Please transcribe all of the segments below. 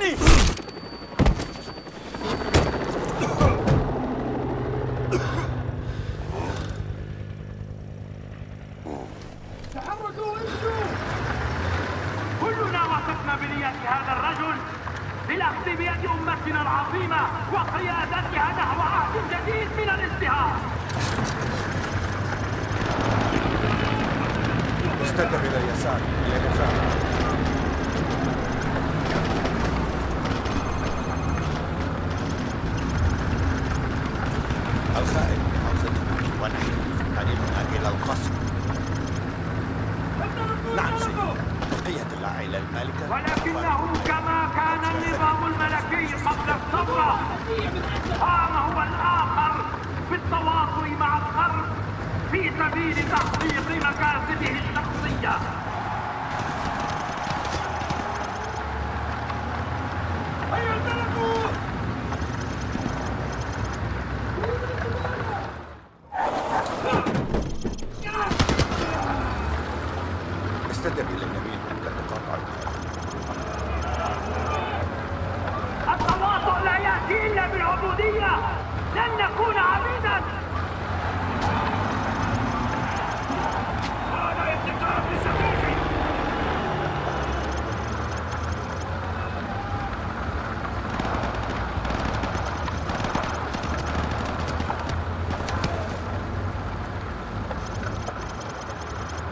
تسمعني؟ تحركوا وامشوا. كلنا وثقنا بنية هذا الرجل للأخذ بيد أمتنا العظيمة وقيادتها نحو عهد جديد من الازدهار. استتب إلى اليسار، إلى اليسار. الخائن بحوزتنا ونحن قريبنا إلى القصر. نعم سيدي، بقية العائلة المالكة، ولكنه كما كان النظام الملكي قبل الثورة قام هو الآخر بالتواصل مع الغرب في سبيل تحقيق مكاسبه الشخصية.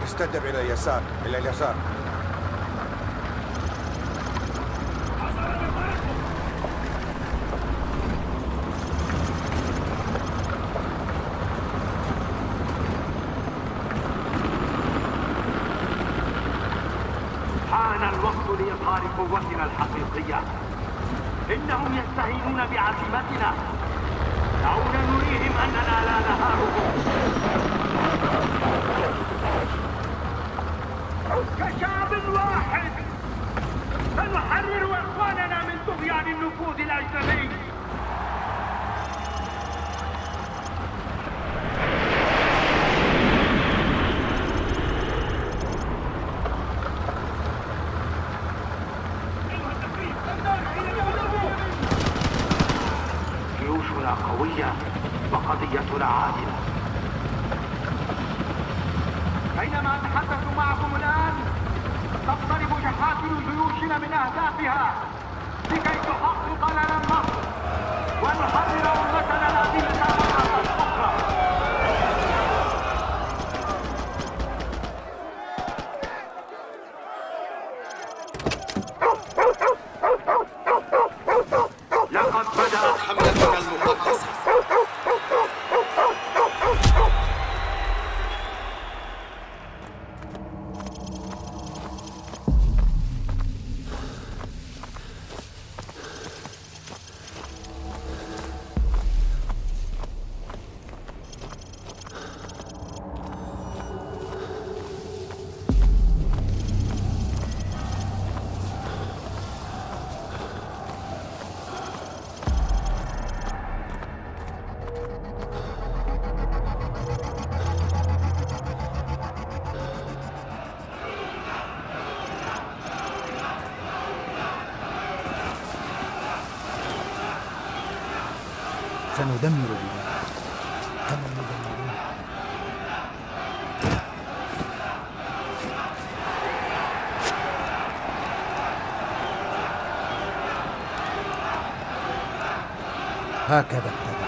استتب إلى اليسار، إلى اليسار. حان الوقت لإظهار قوتنا الحقيقية. إنهم يستهينون بعزيمتنا، دعونا نريهم أننا لا نهارهم. كشعب واحد سنحرر اخواننا من طغيان النفوذ الاجنبي. جيوشنا قوية وقضيتنا عادلة. بينما نتحدث معكم الآن تقترب شحاتل جيوشنا من أهدافها لكي تحقق لنا النصر ونحرر أمتنا الأذلة مرة أخرى. لقد بدأت حملتنا المقدسة. سندمر بها كما يدمرونها. هكذا ابتدأ.